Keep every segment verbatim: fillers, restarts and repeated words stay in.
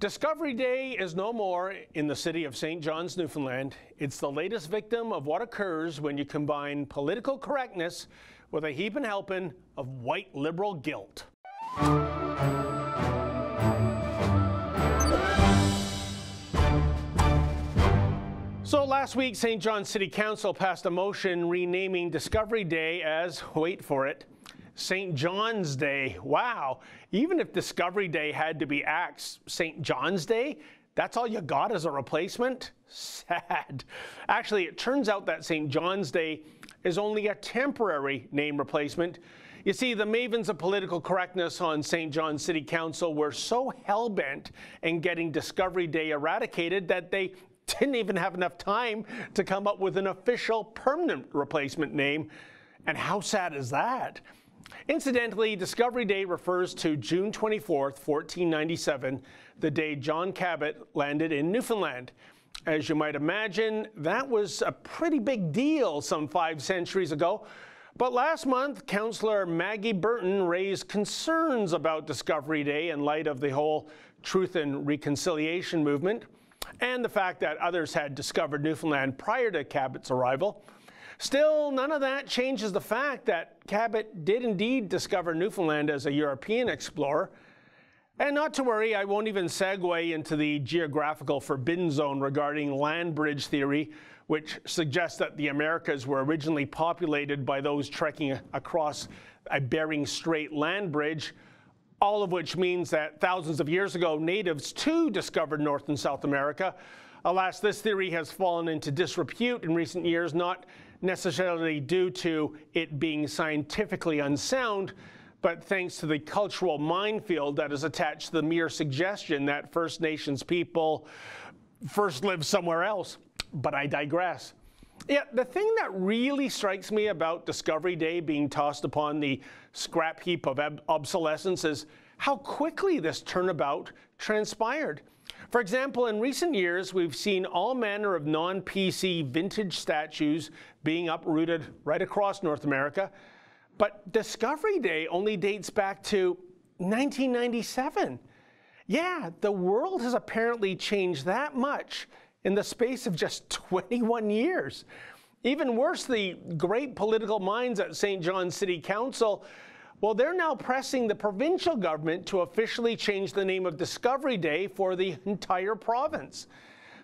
Discovery Day is no more in the city of Saint John's, Newfoundland. It's the latest victim of what occurs when you combine political correctness with a heaping helping of white liberal guilt. So last week, Saint John's City Council passed a motion renaming Discovery Day as, wait for it, Saint John's Day. Wow. Even if Discovery Day had to be axed, Saint John's Day, that's all you got as a replacement? Sad. Actually, it turns out that Saint John's Day is only a temporary name replacement. You see, the mavens of political correctness on Saint John's City Council were so hell-bent in getting Discovery Day eradicated that they didn't even have enough time to come up with an official permanent replacement name. And how sad is that? Incidentally, Discovery Day refers to June twenty-fourth, fourteen ninety-seven, the day John Cabot landed in Newfoundland. As you might imagine, that was a pretty big deal some five centuries ago. But last month, Councillor Maggie Burton raised concerns about Discovery Day in light of the whole Truth and Reconciliation movement and the fact that others had discovered Newfoundland prior to Cabot's arrival. Still, none of that changes the fact that Cabot did indeed discover Newfoundland as a European explorer. And not to worry, I won't even segue into the geographical forbidden zone regarding land bridge theory, which suggests that the Americas were originally populated by those trekking across a Bering Strait land bridge, all of which means that thousands of years ago, natives too discovered North and South America. Alas, this theory has fallen into disrepute in recent years, not necessarily due to it being scientifically unsound, but thanks to the cultural minefield that is attached to the mere suggestion that First Nations people first lived somewhere else. But I digress. Yeah, the thing that really strikes me about Discovery Day being tossed upon the scrap heap of obsolescence is how quickly this turnabout transpired. For example, in recent years, we've seen all manner of non-P C vintage statues being uprooted right across North America. But Discovery Day only dates back to nineteen ninety-seven. Yeah, the world has apparently changed that much in the space of just twenty-one years. Even worse, the great political minds at Saint John's City Council, well, they're now pressing the provincial government to officially change the name of Discovery Day for the entire province.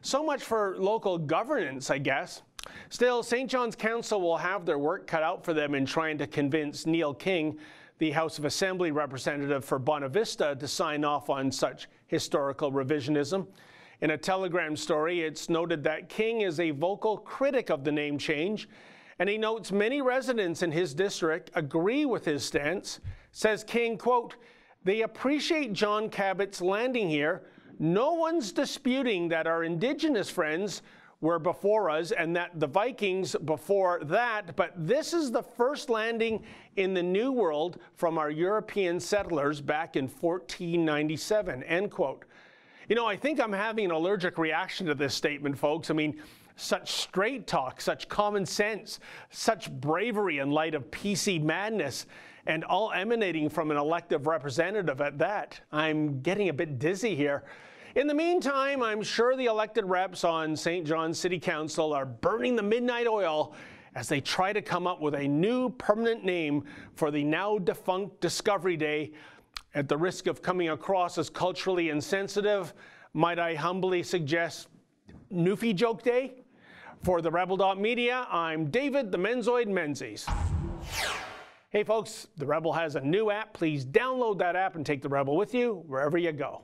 So much for local governance, I guess. Still, Saint John's Council will have their work cut out for them in trying to convince Neil King, the House of Assembly representative for Bonavista, to sign off on such historical revisionism. In a Telegram story, it's noted that King is a vocal critic of the name change, and he notes many residents in his district agree with his stance. Says King, quote, "They appreciate John Cabot's landing here. No one's disputing that our Indigenous friends were before us and that the Vikings before that, but this is the first landing in the New World from our European settlers back in fourteen ninety-seven, end quote. You know, I think I'm having an allergic reaction to this statement, folks. I mean, such straight talk, such common sense, such bravery in light of P C madness, and all emanating from an elective representative at that. I'm getting a bit dizzy here. In the meantime, I'm sure the elected reps on Saint John's City Council are burning the midnight oil as they try to come up with a new permanent name for the now defunct Discovery Day. At the risk of coming across as culturally insensitive, might I humbly suggest Newfie Joke Day? For the Rebel Media, I'm David the Menzoid Menzies. Hey folks, the Rebel has a new app. Please download that app and take the Rebel with you wherever you go.